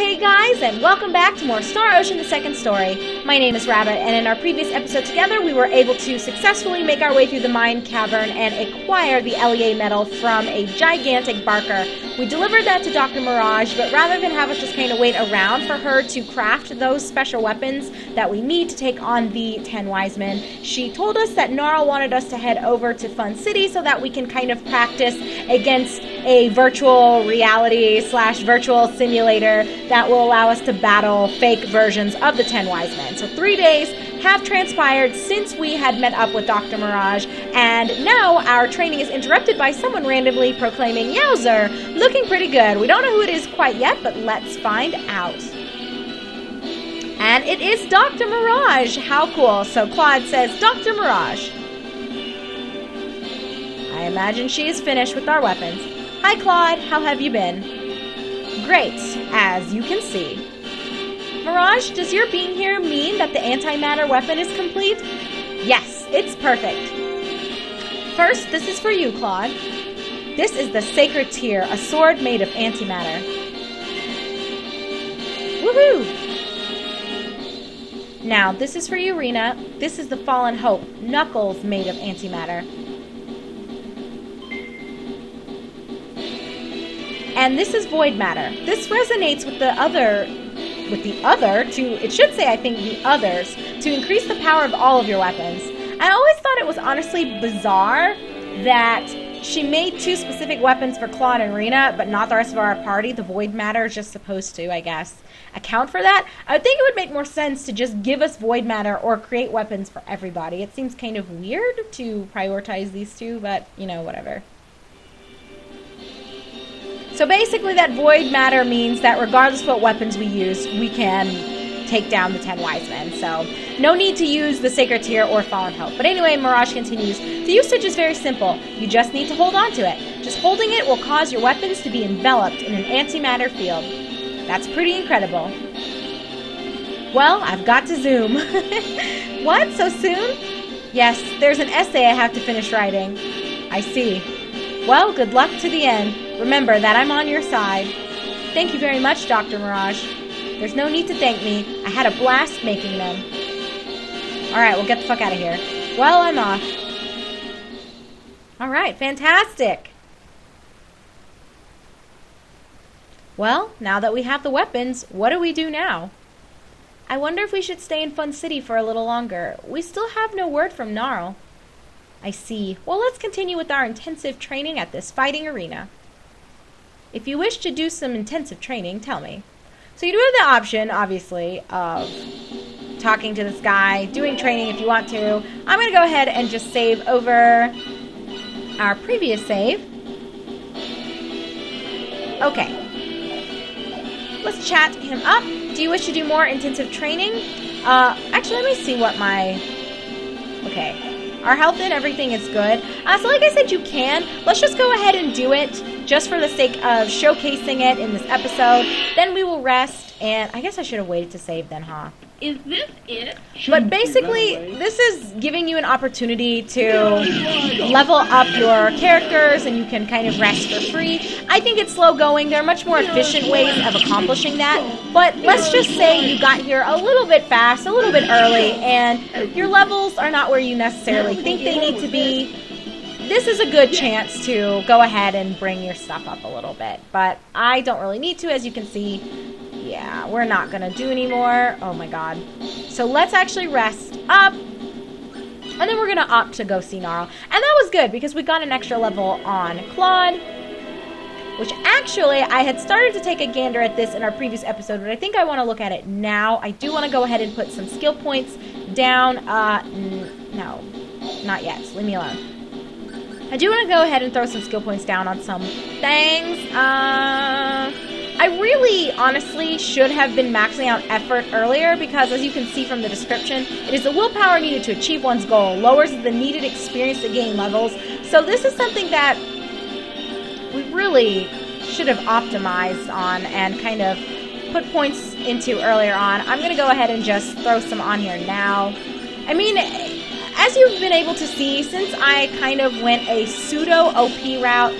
Hey guys, and welcome back to more Star Ocean: The Second Story. My name is Rabbit, and in our previous episode together, we were able to successfully make our way through the mine cavern and acquire the LEA medal from a gigantic Barker. We delivered that to Dr. Mirage, but rather than have us just kind of wait around for her to craft those special weapons that we need to take on the Ten Wise Men, she told us that Gnarl wanted us to head over to Fun City so that we can kind of practice against a virtual reality / virtual simulator that will allow us to battle fake versions of the Ten Wise Men. So 3 days have transpired since we had met up with Dr. Mirage, and now our training is interrupted by someone randomly proclaiming, "Yowzer, looking pretty good." We don't know who it is quite yet, but let's find out. And it is Dr. Mirage. How cool. So Claude says, "Dr. Mirage." I imagine she is finished with our weapons. "Hi Claude, how have you been?" "Great, as you can see." "Mirage, does your being here mean that the antimatter weapon is complete?" "Yes, it's perfect." "First, this is for you, Claude. This is the Sacred Tear, a sword made of antimatter." "Woohoo!" "Now, this is for you, Rena. This is the Fallen Hope, knuckles made of antimatter." "And this is Void Matter. This resonates with the other the others, to increase the power of all of your weapons." I always thought it was honestly bizarre that she made two specific weapons for Claude and Rena, but not the rest of our party. The Void Matter is just supposed to, I guess, account for that. I would think it would make more sense to just give us Void Matter or create weapons for everybody. It seems kind of weird to prioritize these two, but, you know, whatever. So basically that Void Matter means that regardless of what weapons we use, we can take down the Ten Wise Men. So no need to use the Sacred Tear or Fallen Hope. But anyway, Mirage continues, "The usage is very simple. You just need to hold on to it. Just holding it will cause your weapons to be enveloped in an antimatter field." That's pretty incredible. "Well, I've got to zoom." "What? So soon?" "Yes, there's an essay I have to finish writing." "I see. Well, good luck to the end. Remember that I'm on your side." "Thank you very much, Dr. Mirage." "There's no need to thank me. I had a blast making them." "Alright, we'll get the fuck out of here." "Well, I'm off." Alright, fantastic. Well, now that we have the weapons, what do we do now? I wonder if we should stay in Fun City for a little longer. We still have no word from Gnarl. I see. Well, let's continue with our intensive training at this fighting arena. If you wish to do some intensive training, tell me. So you do have the option, obviously, of talking to this guy, doing training if you want to. I'm going to go ahead and just save over our previous save. Okay. Let's chat him up. Do you wish to do more intensive training? Actually, let me see what my... Okay. Our health and everything is good. So like I said, you can. Let's just go ahead and do it just for the sake of showcasing it in this episode. Then we will rest. And I guess I should have waited to save then, huh? Is this it? But basically, this is giving you an opportunity to level up your characters and you can kind of rest for free. I think it's slow going. There are much more efficient ways of accomplishing that. But let's just say you got here a little bit fast, a little bit early, and your levels are not where you necessarily think they need to be. This is a good chance to go ahead and bring your stuff up a little bit. But I don't really need to, as you can see. Yeah, we're not going to do anymore. Oh my god. So let's actually rest up. And then we're going to opt to go see Gnarl. And that was good because we got an extra level on Claude. Which actually, I had started to take a gander at this in our previous episode. But I think I want to look at it now. I do want to go ahead and put some skill points down. No, not yet. Leave me alone. I do want to go ahead and throw some skill points down on some things. I really, honestly, should have been maxing out effort earlier because, as you can see from the description, it is the willpower needed to achieve one's goal, lowers the needed experience to gain levels. So this is something that we really should have optimized on and kind of put points into earlier on. I'm going to go ahead and just throw some on here now. I mean, as you've been able to see, since I kind of went a pseudo-OP route,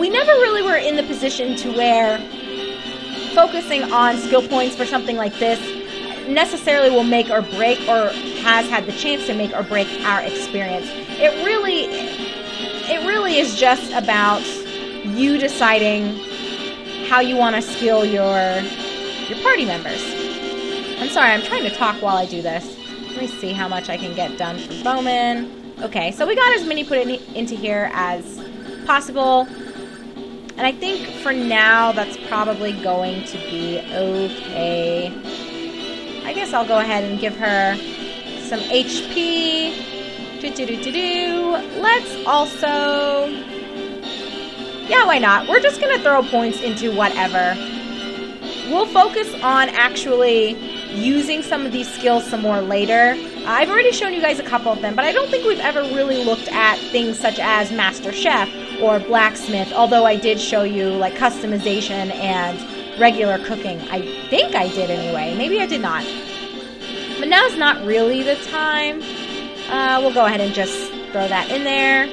we never really were in the position to where focusing on skill points for something like this necessarily will make or break, or has had the chance to make or break, our experience. It really is just about you deciding how you want to skill your party members. I'm sorry, I'm trying to talk while I do this. Let me see how much I can get done for Bowman. Okay, so we got as many put into here as possible. And I think for now that's probably going to be okay. I guess I'll go ahead and give her some HP. Let's also... yeah, why not? We're just going to throw points into whatever. We'll focus on actually using some of these skills some more later. I've already shown you guys a couple of them, but I don't think we've ever really looked at things such as Master Chef or Blacksmith, although I did show you like customization and regular cooking. I think I did anyway. Maybe I did not. But now's not really the time. We'll go ahead and just throw that in there.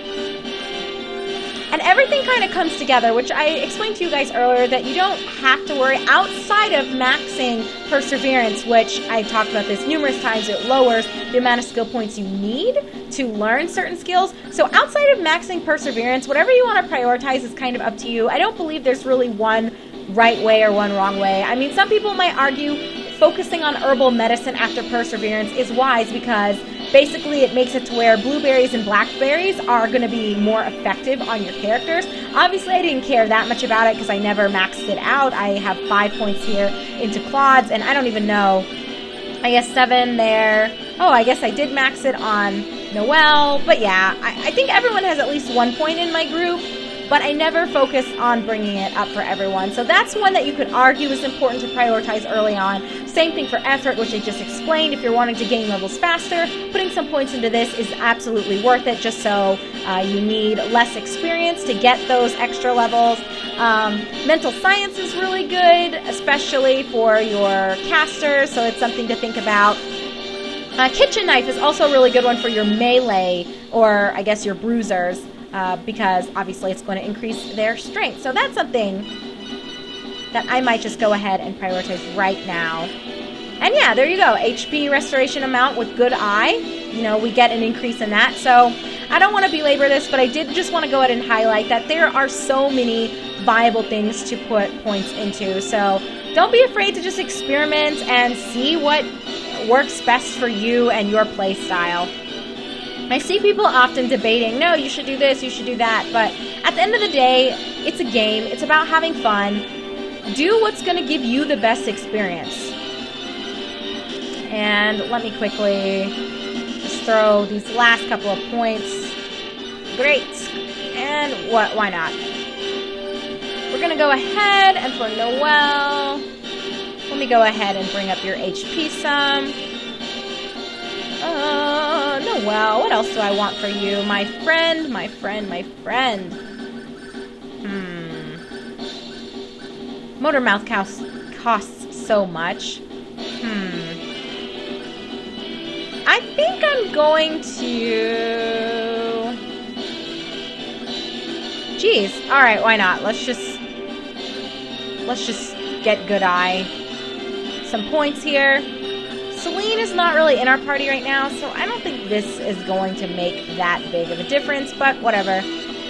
And everything kind of comes together, which I explained to you guys earlier, that you don't have to worry outside of maxing Perseverance, which I've talked about this numerous times. It lowers the amount of skill points you need to learn certain skills. So outside of maxing Perseverance, whatever you want to prioritize is kind of up to you. I don't believe there's really one right way or one wrong way. I mean, some people might argue focusing on herbal medicine after Perseverance is wise because basically it makes it to where blueberries and blackberries are going to be more effective on your characters. Obviously I didn't care that much about it because I never maxed it out. I have 5 points here into Claude's, and I don't even know, I guess 7 there. Oh, I guess I did max it on Noelle, but yeah, I think everyone has at least 1 point in my group, but I never focus on bringing it up for everyone. So that's one that you could argue is important to prioritize early on. Same thing for effort, which I just explained. If you're wanting to gain levels faster, putting some points into this is absolutely worth it, just so you need less experience to get those extra levels. Mental science is really good, especially for your casters, so it's something to think about. Kitchen knife is also a really good one for your melee, or I guess your bruisers. Because obviously it's going to increase their strength. So that's something that I might just go ahead and prioritize right now. And yeah, there you go. HP restoration amount with good eye. You know, we get an increase in that. So I don't want to belabor this, but I did just want to go ahead and highlight that there are so many viable things to put points into. So don't be afraid to just experiment and see what works best for you and your play style. I see people often debating, no, you should do this, you should do that, but at the end of the day, it's a game. It's about having fun. Do what's going to give you the best experience. And let me quickly just throw these last couple of points. Great. And what? Why not? We're going to go ahead, and for Noelle, let me go ahead and bring up your HP sum. Noelle, what else do I want for you? My friend, my friend, my friend. Motor mouth costs so much. I think I'm going to... Jeez. Alright, why not? Let's just get good eye. Some points here. Celine is not really in our party right now, so I don't think this is going to make that big of a difference, but whatever.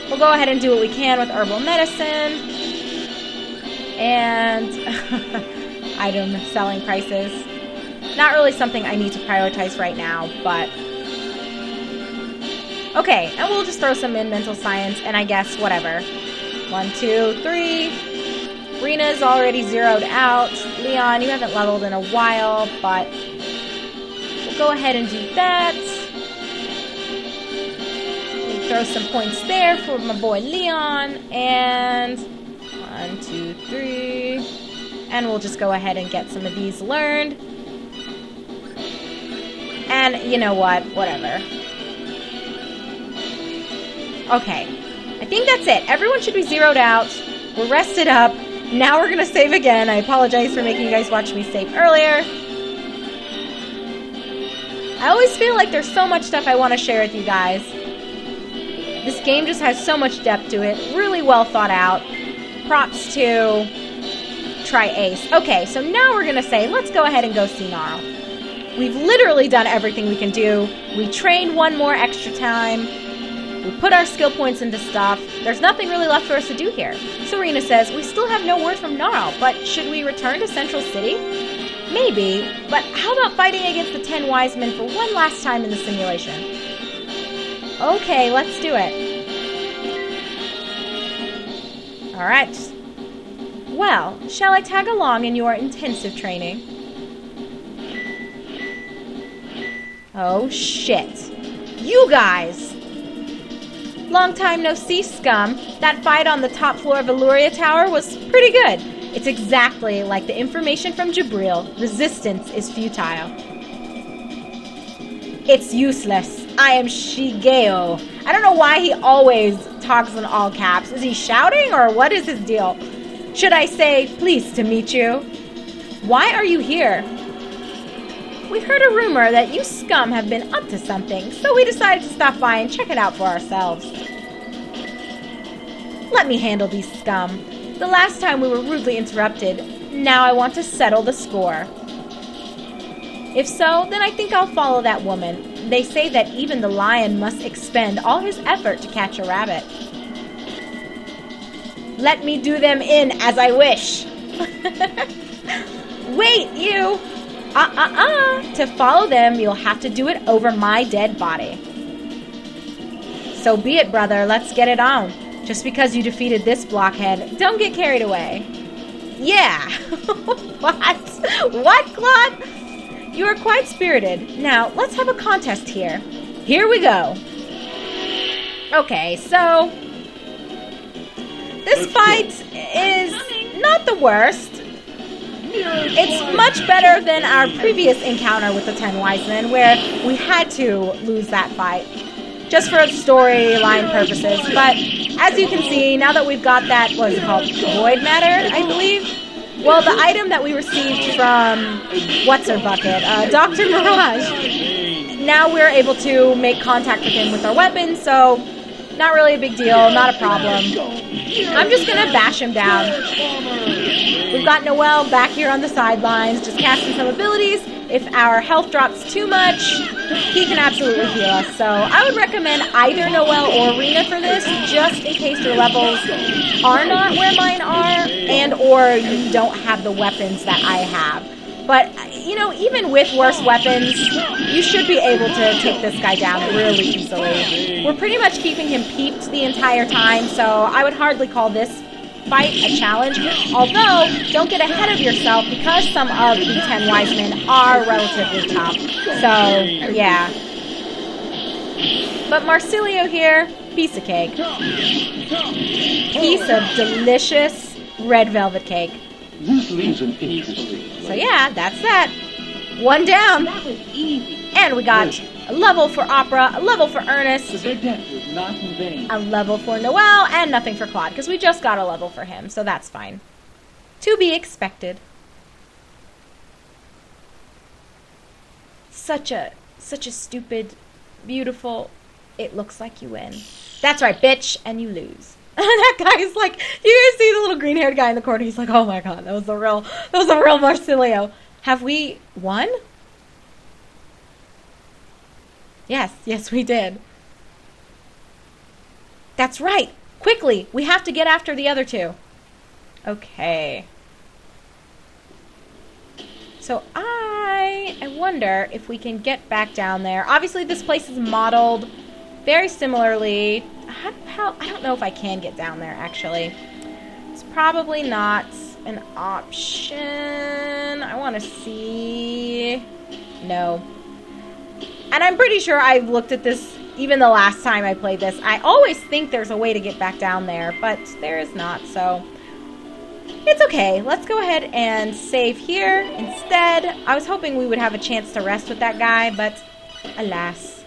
We'll go ahead and do what we can with herbal medicine. And item selling prices. Not really something I need to prioritize right now, but... okay, and we'll just throw some in mental science, and I guess whatever. 1, 2, 3... Rena's already zeroed out. Leon, you haven't leveled in a while, but we'll go ahead and do that. We'll throw some points there for my boy Leon. And 1, 2, 3. And we'll just go ahead and get some of these learned. And you know what? Whatever. Okay. I think that's it. Everyone should be zeroed out. We're rested up. Now we're going to save again. I apologize for making you guys watch me save earlier. I always feel like there's so much stuff I want to share with you guys. This game just has so much depth to it. Really well thought out. Props to Tri-Ace. Okay, so now we're going to say, let's go ahead and go see Gnarl. We've literally done everything we can do. We trained one more extra time. We put our skill points into stuff. There's nothing really left for us to do here. So Rena says, we still have no word from Gnarl, but should we return to Central City? Maybe, but how about fighting against the 10 Wise Men for one last time in the simulation? Okay, let's do it. All right. Well, shall I tag along in your intensive training? Oh, shit. You guys! Long time no see, scum. That fight on the top floor of Eluria Tower was pretty good. It's exactly like the information from Jabril. Resistance is futile. It's useless. I am Shigeo. I don't know why he always talks in all caps. Is he shouting or what is his deal? Should I say, pleased to meet you? Why are you here? We heard a rumor that you scum have been up to something, so we decided to stop by and check it out for ourselves. Let me handle these scum. The last time we were rudely interrupted. Now I want to settle the score. If so, then I think I'll follow that woman. They say that even the lion must expend all his effort to catch a rabbit. Let me do them in as I wish. Wait, you! To follow them, you'll have to do it over my dead body. So be it, brother. Let's get it on. Just because you defeated this blockhead, don't get carried away. Yeah. What? What, Claude? You are quite spirited. Now, let's have a contest here. Here we go. Okay, so... This fight is not the worst. It's much better than our previous encounter with the 10 Wise Men, where we had to lose that fight, just for storyline purposes. But as you can see, now that we've got that, what is it called? Void Matter, I believe? Well, the item that we received from What's-Her-Bucket, Dr. Mirage, now we're able to make contact with him with our weapons, so not really a big deal, not a problem. I'm just going to bash him down. We've got Noelle back here on the sidelines, just casting some abilities. If our health drops too much, he can absolutely heal us. So I would recommend either Noelle or Rena for this, just in case your levels are not where mine are, and or you don't have the weapons that I have. But, you know, even with worse weapons, you should be able to take this guy down really easily. We're pretty much keeping him peeped the entire time, so I would hardly call this fight a challenge, although don't get ahead of yourself because some of the 10 Wise Men are relatively tough. So, yeah. But Marsilio here, piece of cake. Piece of delicious red velvet cake. So yeah, that's that. One down. And we got a level for Opera, a level for Ernest, a level for Noelle, and nothing for Claude, because we just got a level for him, so that's fine. To be expected. Such a stupid, beautiful, it looks like you win. That's right, bitch, and you lose. That guy's like, you guys see the little green-haired guy in the corner, he's like, oh my god, that was the real Marsilio. Have we won? Yes, we did. That's right. Quickly, we have to get after the other two. Okay. So I wonder if we can get back down there. Obviously, this place is modeled very similarly. How I don't know if I can get down there, actually. It's probably not an option. I want to see... No. And I'm pretty sure I've looked at this even the last time I played this. I always think there's a way to get back down there, but there is not, so it's okay. Let's go ahead and save here instead. I was hoping we would have a chance to rest with that guy, but alas,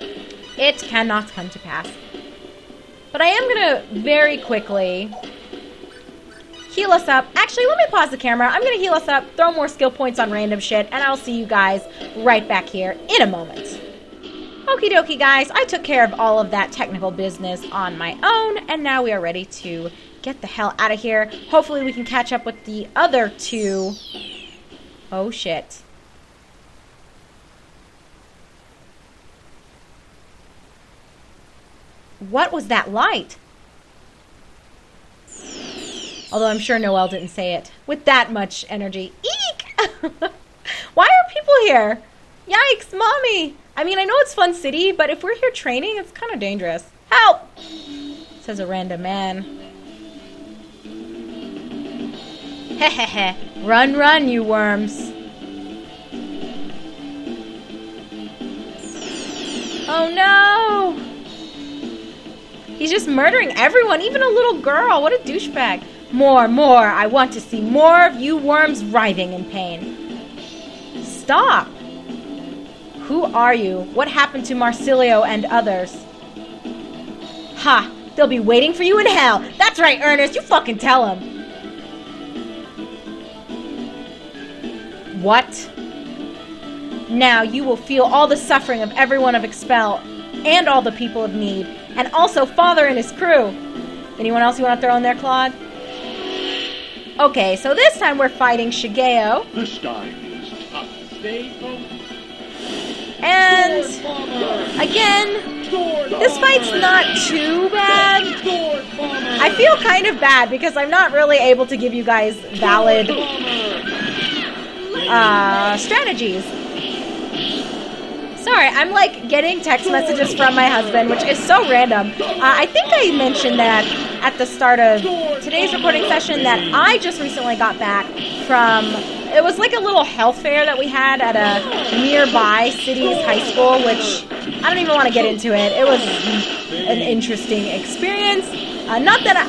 it cannot come to pass. But I am going to very quickly heal us up. Actually, let me pause the camera. I'm going to heal us up, throw more skill points on random shit, and I'll see you guys right back here in a moment. Okie dokie, guys. I took care of all of that technical business on my own, and now we are ready to get the hell out of here. Hopefully we can catch up with the other two. Oh, shit. What was that light? Although I'm sure Noelle didn't say it with that much energy. Eek! Why are people here? Yikes, mommy! I mean, I know it's Fun City, but if we're here training, it's kind of dangerous. Help! Says a random man. Hehehe. Run, run, you worms. Oh no! He's just murdering everyone, even a little girl. What a douchebag. More, more. I want to see more of you worms writhing in pain. Stop. Who are you? What happened to Marsilio and others? Ha. They'll be waiting for you in hell. That's right, Ernest. You fucking tell him. What? Now you will feel all the suffering of everyone of Expel and all the people of Need. And also Father and his crew. Anyone else you want to throw in there, Claude? Okay, so this time we're fighting Shigeo. This time is tough. Stay focused. And again, this fight's not too bad. I feel kind of bad because I'm not really able to give you guys valid strategies. Sorry, I'm like getting text messages from my husband, which is so random. I think I mentioned that at the start of today's recording session that I just recently got back from, it was like a little health fair that we had at a nearby city's high school, which I don't even want to get into it. It was an interesting experience. Not that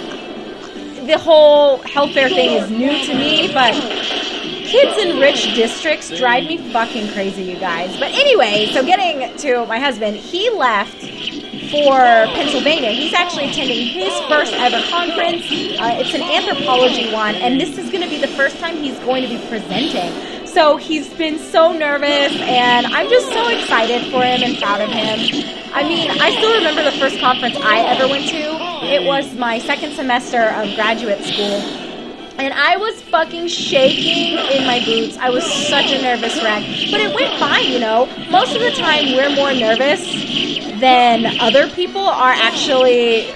the whole health fair thing is new to me, but kids in rich districts drive me fucking crazy, you guys. But anyway, so getting to my husband, he left for Pennsylvania. He's actually attending his first ever conference. It's an anthropology one, and this is going to be the first time he's going to be presenting. So he's been so nervous, and I'm just so excited for him and proud of him. I mean, I still remember the first conference I ever went to. It was my second semester of graduate school. And I was fucking shaking in my boots. I was such a nervous wreck. But it went fine, you know. Most of the time, we're more nervous than other people are actually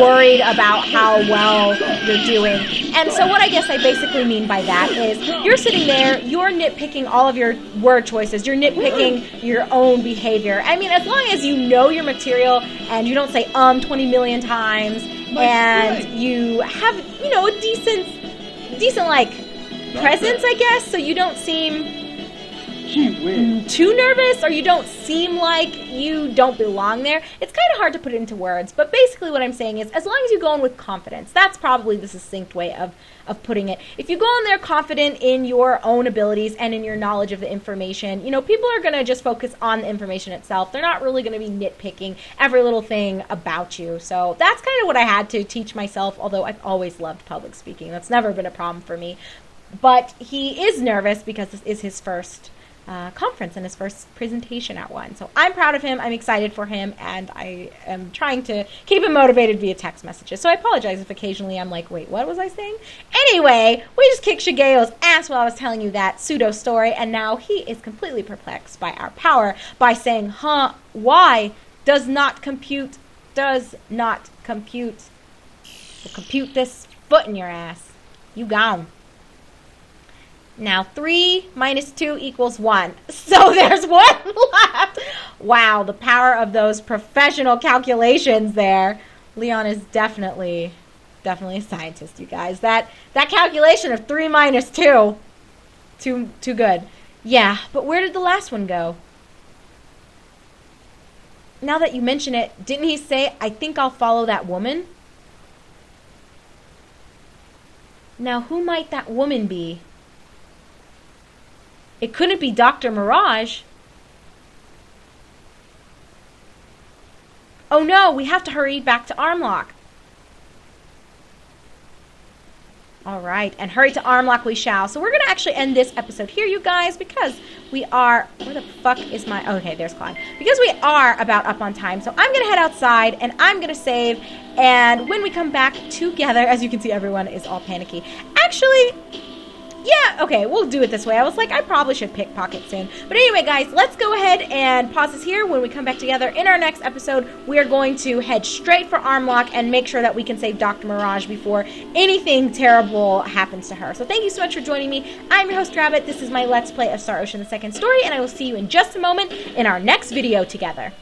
worried about how well you're doing. And so what I guess I basically mean by that is you're sitting there, you're nitpicking all of your word choices. You're nitpicking your own behavior. I mean, as long as you know your material and you don't say 20 million times and you have, you know, a decent like presence, I guess, so you don't seem too nervous or you don't seem like you don't belong there. It's kind of hard to put it into words, but basically what I'm saying is as long as you go in with confidence, that's probably the succinct way of putting it. If you go in there confident in your own abilities and in your knowledge of the information, you know, people are going to just focus on the information itself. They're not really going to be nitpicking every little thing about you. So that's kind of what I had to teach myself, although I've always loved public speaking. That's never been a problem for me. But he is nervous because this is his first conference and his first presentation at one. So I'm proud of him, I'm excited for him, and I am trying to keep him motivated via text messages. So I apologize if occasionally I'm like, wait, what was I saying? Anyway, we just kicked Shigeo's ass while I was telling you that pseudo story, and now he is completely perplexed by our power by saying, huh, why? Does not compute. We'll compute this foot in your ass. You gone. Now, 3 minus 2 equals 1. So there's 1 left. Wow, the power of those professional calculations there. Leon is definitely a scientist, you guys. That calculation of 3 minus 2, too good. Yeah, but where did the last one go? Now that you mention it, didn't he say, I think I'll follow that woman? Now, who might that woman be? It couldn't be Dr. Mirage. Oh no, we have to hurry back to Armlock. All right, and hurry to Armlock we shall. So we're going to actually end this episode here, you guys, because we are... Where the fuck is my... Okay, there's Claude. Because we are about up on time, so I'm going to head outside, and I'm going to save, and when we come back together, as you can see, everyone is all panicky. Actually, yeah, okay, we'll do it this way. I was like, I probably should pickpocket soon. But anyway, guys, let's go ahead and pause this here. When we come back together in our next episode, we are going to head straight for Armlock and make sure that we can save Dr. Mirage before anything terrible happens to her. So thank you so much for joining me. I'm your host, Rabbit. This is my Let's Play of Star Ocean: The Second Story, and I will see you in just a moment in our next video together.